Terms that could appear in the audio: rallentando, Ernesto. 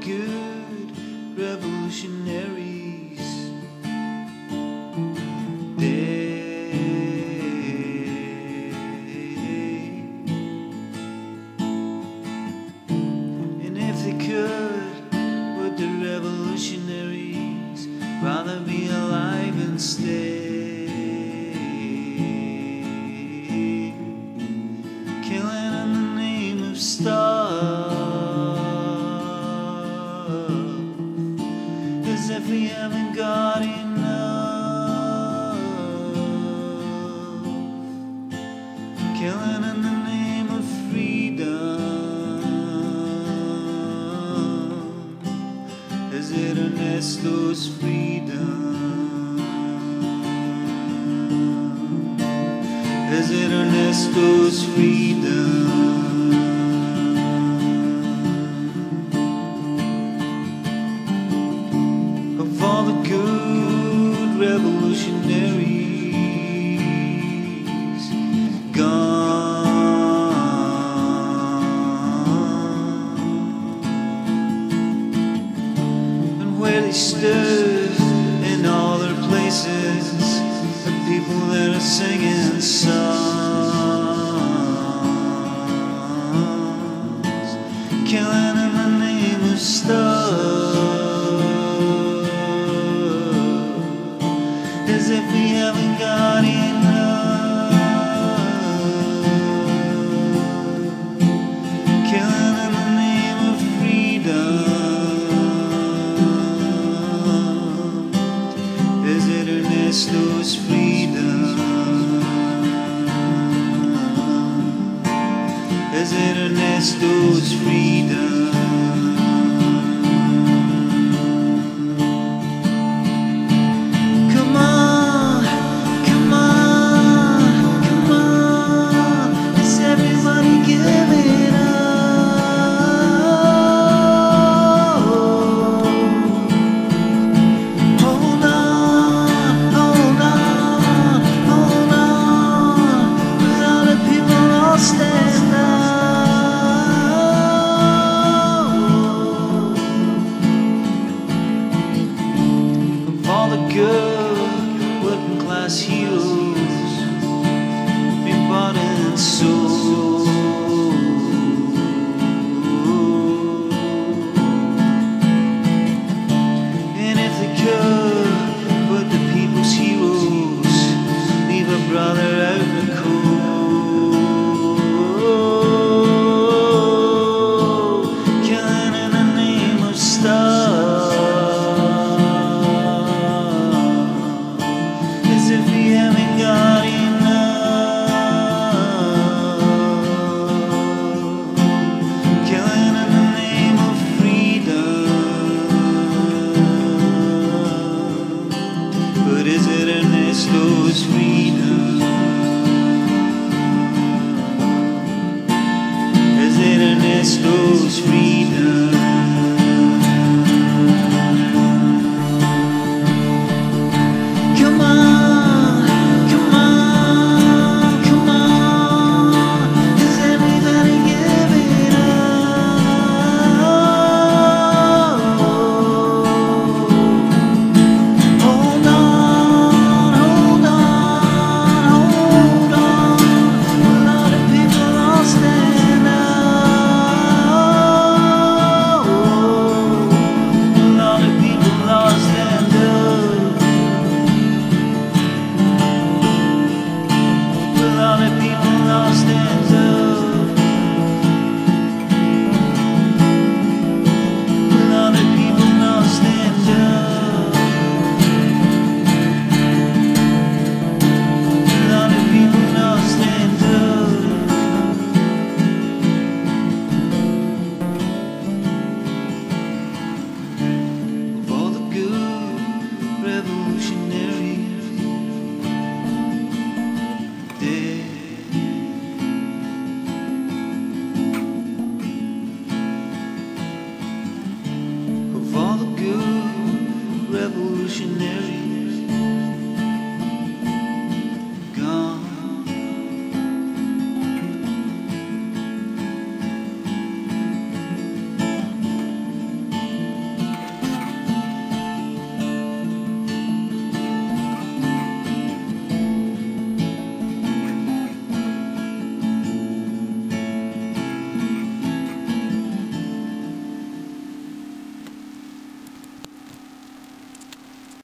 good revolutionaries. And if they could, would the revolutionaries rather be alive and stay? Killing in the name of stars. If we haven't got enough, killing in the name of freedom. Is it Ernesto's freedom? Is it Ernesto's freedom? All the good revolutionaries gone, and where they stood in all their places, the people that are singing songs, killing in the name of stars. As if we haven't got enough, killing in the name of freedom. Is it Ernesto's freedom? Is it Ernesto's freedom? Good working class heroes, me body and soul. And if they could, would the people's heroes leave a brother out in the cold, killing in the name of stars? Ernesto's freedom. Is it Ernesto's freedom? Come on, come on, come on. Is everybody giving up? Hold on. Revolutionary.